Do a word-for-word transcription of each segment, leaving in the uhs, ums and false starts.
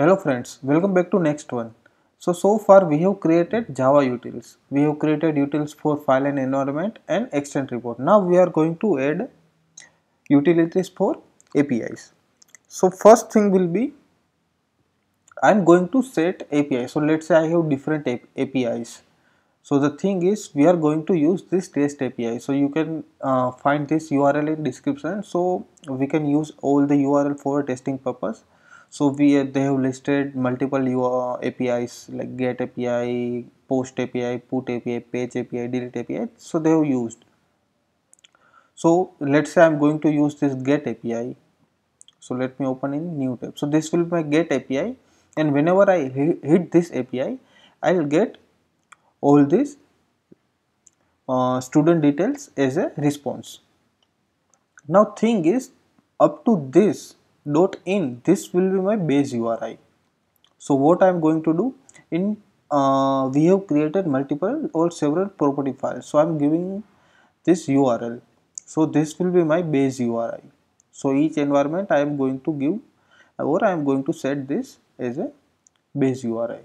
Hello friends, welcome back to next one. So so far we have created Java utils. We have created utils for file and environment and extent report. Now we are going to add utilities for A P Is. So first thing will be I am going to set A P I. So let's say I have different A P Is. So the thing is we are going to use this test A P I. So you can uh, find this U R L in description. So we can use all the U R L for testing purpose. So we they have listed multiple A P Is like get A P I, post A P I, put A P I, page A P I, delete A P I. So they have used. So let's say I'm going to use this get A P I. So let me open in new tab. So this will be my get A P I, and whenever I hit this A P I, I'll get all these uh, student details as a response. Now thing is up to this dot in, this will be my base U R I. So what I am going to do in uh, we have created multiple or several property files. So I am giving this U R L. So this will be my base U R I. So each environment I am going to give, or I am going to set this as a base U R I.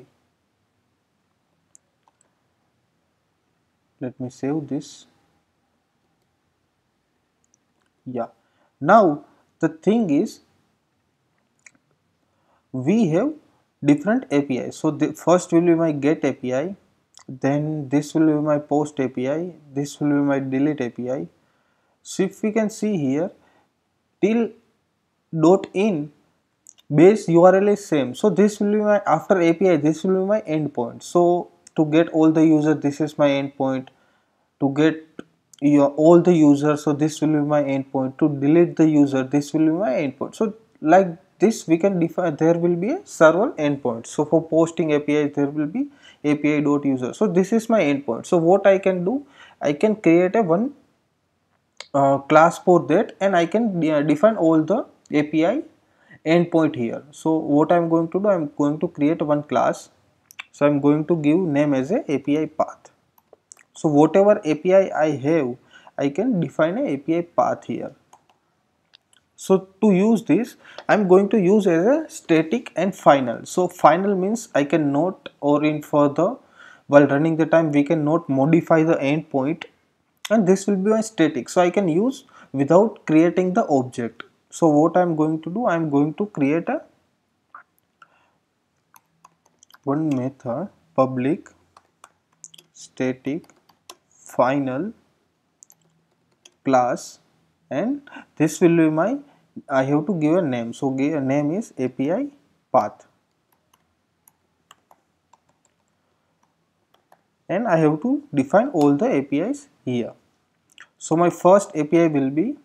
Let me save this. Yeah. Now the thing is, we have different A P Is. So the first will be my get A P I, then this will be my post A P I, this will be my delete A P I. So if we can see here, till dot in base U R L is same. So this will be my after A P I, this will be my endpoint. So to get all the user, this is my endpoint. To get your all the users, so this will be my endpoint. To delete the user, this will be my endpoint. So like this we can define, there will be a server endpoint. So for posting A P I, there will be A P I dot user. So this is my endpoint. So what I can do, I can create a one uh, class for that, and I can de define all the A P I endpoint here. So what I'm going to do, I'm going to create one class. So I'm going to give name as a A P I path. So whatever A P I I have, I can define an A P I path here. So to use this, I'm going to use as a static and final. So final means I can not, or in further while running the time, we can not modify the endpoint, and this will be my static. So I can use without creating the object. So what I'm going to do, I'm going to create a one method public static final class, and this will be my, I have to give a name. So give a name is A P I path, and I have to define all the A P Is here. So my first A P I will be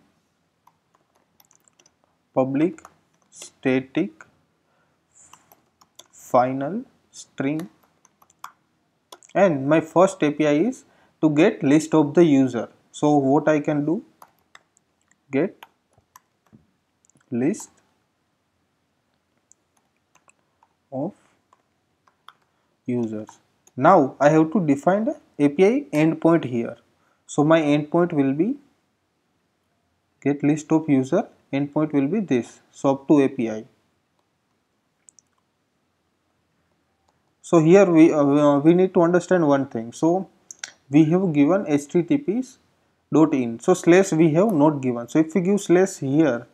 public static final string, and my first A P I is to get list of the user. So what I can do, get list of users. Now I have to define the A P I endpoint here. So my endpoint will be get list of user, endpoint will be this. So up to A P I. So here we uh, we need to understand one thing. So we have given H T T P dot in. So slash we have not given. So if we give slash here,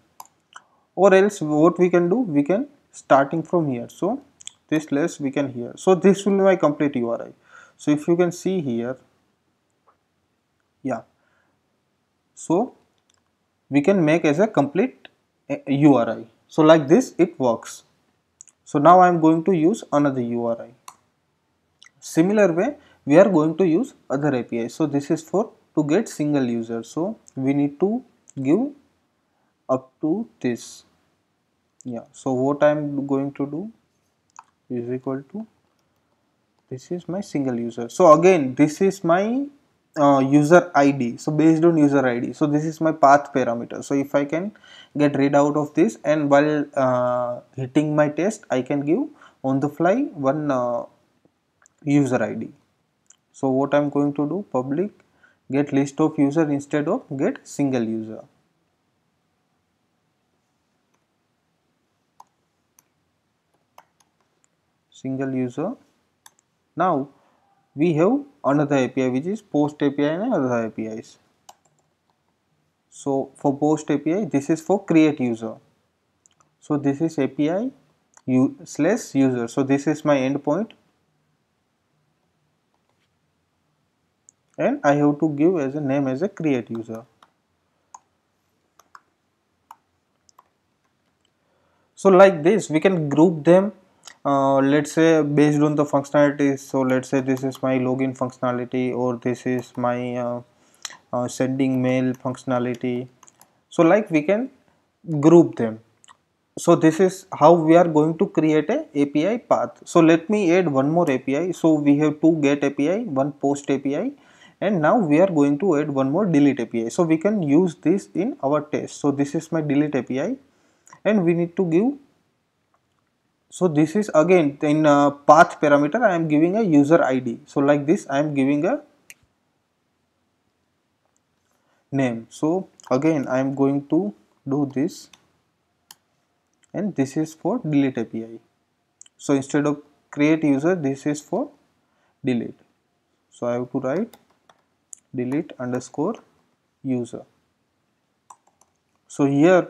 or else what we can do, we can starting from here. So this slash we can here. So this will be my complete U R I. So if you can see here, yeah. So we can make as a complete U R I. So like this it works. So now I am going to use another U R I. Similar way we are going to use other A P I. So this is for to get single user. So we need to give up to this. Yeah. So what I am going to do is equal to, this is my single user. So again this is my uh, user I D. So based on user I D. So this is my path parameter. So if I can get read out of this, and while uh, hitting my test, I can give on the fly one uh, user I D. So what I am going to do, public get list of user instead of get single user. single user. Now we have another A P I which is post A P I and other A P Is. So for post A P I, this is for create user. So this is A P I u slash user. So this is my endpoint, and I have to give as a name as a create user. So like this we can group them, uh, let's say based on the functionalities. So let's say this is my login functionality, or this is my uh, uh, sending mail functionality. So like we can group them. So this is how we are going to create a A P I path. So let me add one more A P I. So we have two get A P I, one post A P I, and now we are going to add one more delete A P I. So we can use this in our test. So this is my delete A P I, and we need to give. So this is again in uh, path parameter I am giving a user I D. So like this I am giving a name. So again I am going to do this. And this is for delete A P I. So instead of create user, this is for delete. So I have to write delete underscore user. So here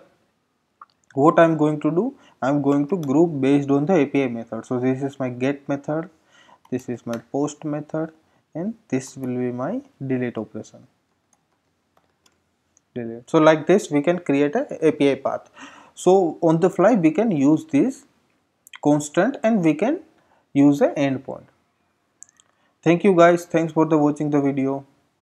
what I am going to do, I am going to group based on the A P I method. So this is my get method, this is my post method, and this will be my delete operation. Delete. So like this we can create an A P I path. So on the fly we can use this constant and we can use an endpoint. Thank you guys. Thanks for the watching the video.